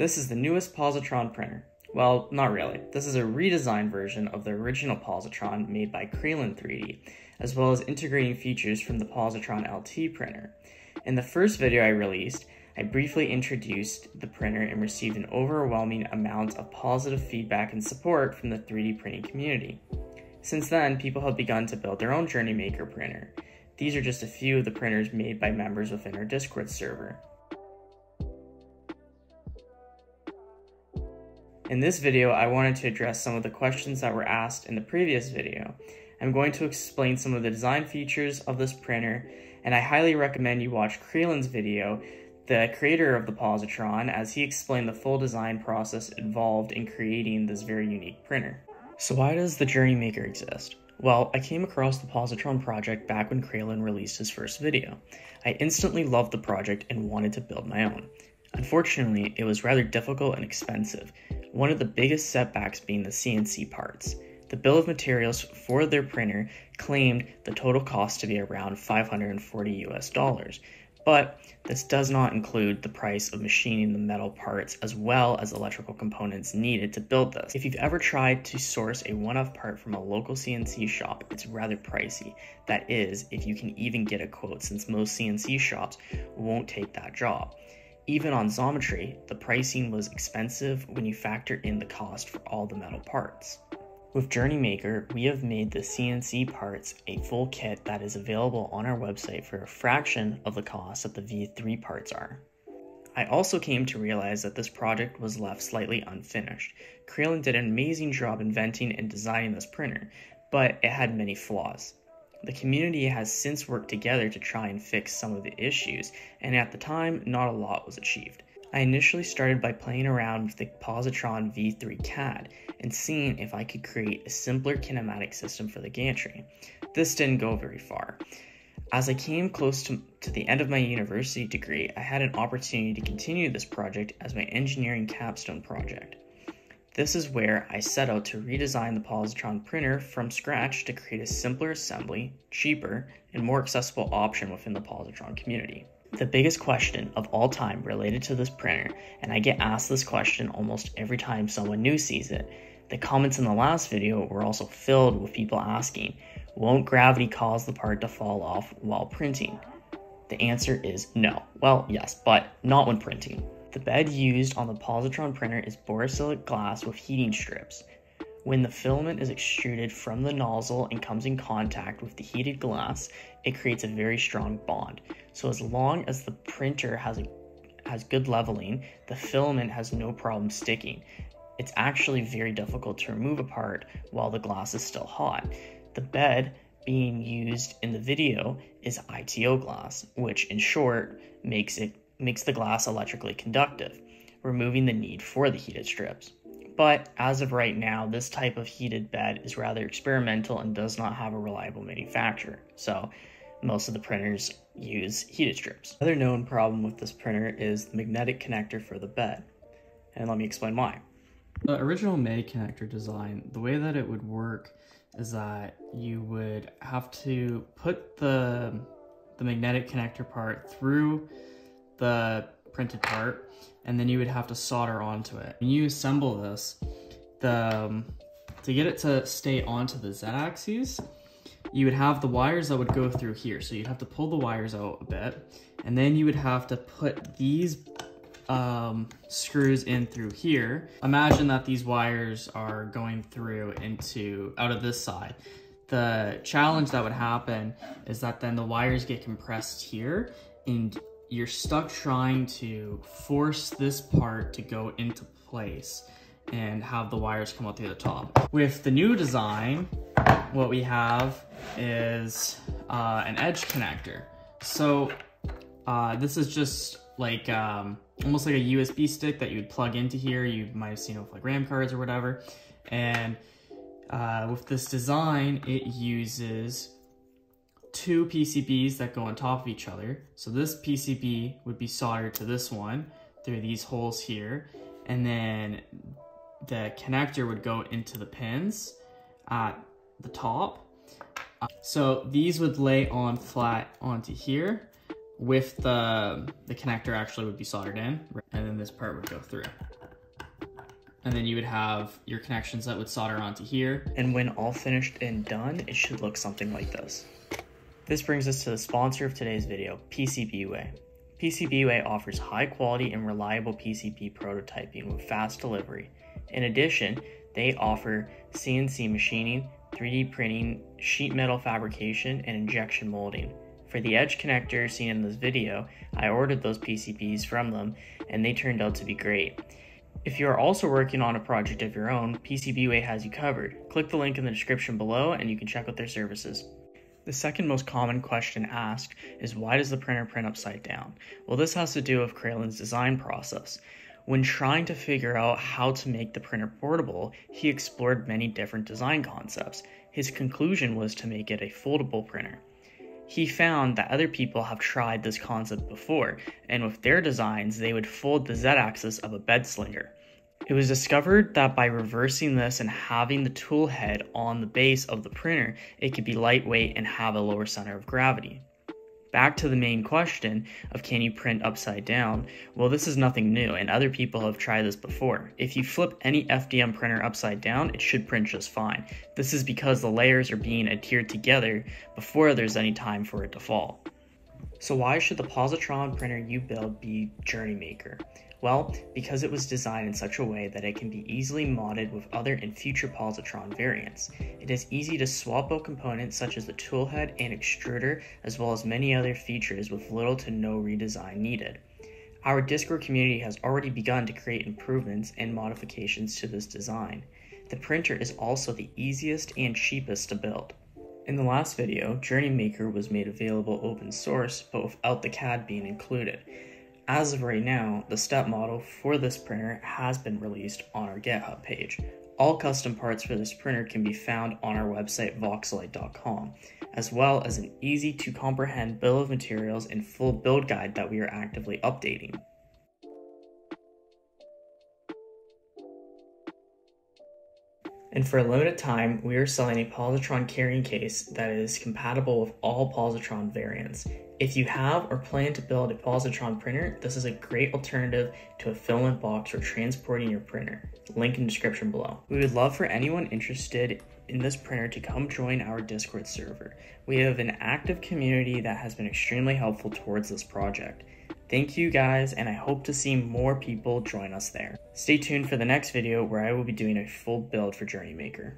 This is the newest Positron printer. Well, not really. This is a redesigned version of the original Positron made by Kralyn3D, as well as integrating features from the Positron LT printer. In the first video I released, I briefly introduced the printer and received an overwhelming amount of positive feedback and support from the 3D printing community. Since then, people have begun to build their own JourneyMaker printer. These are just a few of the printers made by members within our Discord server. In this video, I wanted to address some of the questions that were asked in the previous video. I'm going to explain some of the design features of this printer, and I highly recommend you watch Kralyn's video, the creator of the Positron, as he explained the full design process involved in creating this very unique printer. So why does the JourneyMaker exist? Well, I came across the Positron project back when Kralyn released his first video. I instantly loved the project and wanted to build my own. Unfortunately, it was rather difficult and expensive, one of the biggest setbacks being the CNC parts. The bill of materials for their printer claimed the total cost to be around $540 US, but this does not include the price of machining the metal parts as well as electrical components needed to build this. If you've ever tried to source a one-off part from a local CNC shop, it's rather pricey. That is, if you can even get a quote, since most CNC shops won't take that job. Even on Xometry, the pricing was expensive when you factor in the cost for all the metal parts. With JourneyMaker, we have made the CNC parts a full kit that is available on our website for a fraction of the cost that the V3 parts are. I also came to realize that this project was left slightly unfinished. Kralyn did an amazing job inventing and designing this printer, but it had many flaws. The community has since worked together to try and fix some of the issues, and at the time, not a lot was achieved. I initially started by playing around with the Positron V3 CAD and seeing if I could create a simpler kinematic system for the gantry. This didn't go very far. As I came close to the end of my university degree, I had an opportunity to continue this project as my engineering capstone project. This is where I set out to redesign the Positron printer from scratch to create a simpler assembly, cheaper, and more accessible option within the Positron community. The biggest question of all time related to this printer, and I get asked this question almost every time someone new sees it. The comments in the last video were also filled with people asking, won't gravity cause the part to fall off while printing? The answer is no. Well, yes, but not when printing. The bed used on the Positron printer is borosilicate glass with heating strips. When the filament is extruded from the nozzle and comes in contact with the heated glass, it creates a very strong bond. So as long as the printer has good leveling, the filament has no problem sticking. It's actually very difficult to remove apart while the glass is still hot. The bed being used in the video is ITO glass, which in short makes the glass electrically conductive, removing the need for the heated strips. But as of right now, this type of heated bed is rather experimental and does not have a reliable manufacturer, so most of the printers use heated strips. Another known problem with this printer is the magnetic connector for the bed, and let me explain why. The original May connector design, the way that it would work is that you would have to put the magnetic connector part through the printed part, and then you would have to solder onto it. When you assemble this, to get it to stay onto the z-axis, you would have the wires that would go through here. So you'd have to pull the wires out a bit, and then you would have to put these screws in through here. Imagine that these wires are going through out of this side. The challenge that would happen is that then the wires get compressed here, and you're stuck trying to force this part to go into place and have the wires come out through the top. With the new design, what we have is an edge connector. So this is just like almost like a USB stick that you would plug into here. You might have seen it with like RAM cards or whatever. And with this design, it uses two PCBs that go on top of each other. So this PCB would be soldered to this one through these holes here, and then the connector would go into the pins at the top. So these would lay on flat onto here with the connector actually would be soldered in, and then this part would go through. and then you would have your connections that would solder onto here. And when all finished and done, it should look something like this. This brings us to the sponsor of today's video, PCBWay. PCBWay offers high quality and reliable PCB prototyping with fast delivery. In addition, they offer CNC machining, 3D printing, sheet metal fabrication, and injection molding. For the edge connector seen in this video, I ordered those PCBs from them and they turned out to be great. If you are also working on a project of your own, PCBWay has you covered. Click the link in the description below and you can check out their services. The second most common question asked is, why does the printer print upside down? Well, this has to do with Kralyn's design process. When trying to figure out how to make the printer portable, he explored many different design concepts. His conclusion was to make it a foldable printer. He found that other people have tried this concept before, and with their designs, they would fold the Z-axis of a bed slinger. It was discovered that by reversing this and having the tool head on the base of the printer, it could be lightweight and have a lower center of gravity. Back to the main question of, can you print upside down? Well, this is nothing new, and other people have tried this before. If you flip any FDM printer upside down, it should print just fine. This is because the layers are being adhered together before there's any time for it to fall. So why should the Positron printer you build be JourneyMaker? Well, because it was designed in such a way that it can be easily modded with other and future Positron variants. It is easy to swap out components such as the toolhead and extruder, as well as many other features with little to no redesign needed. Our Discord community has already begun to create improvements and modifications to this design. The printer is also the easiest and cheapest to build. In the last video, JourneyMaker was made available open source, but without the CAD being included. As of right now, the step model for this printer has been released on our GitHub page. All custom parts for this printer can be found on our website voxolite.com, as well as an easy to comprehend bill of materials and full build guide that we are actively updating. And for a limited time, we are selling a Positron carrying case that is compatible with all Positron variants. If you have or plan to build a Positron printer, this is a great alternative to a filament box for transporting your printer. Link in the description below. We would love for anyone interested in this printer to come join our Discord server. We have an active community that has been extremely helpful towards this project. Thank you guys, and I hope to see more people join us there. Stay tuned for the next video where I will be doing a full build for JourneyMaker.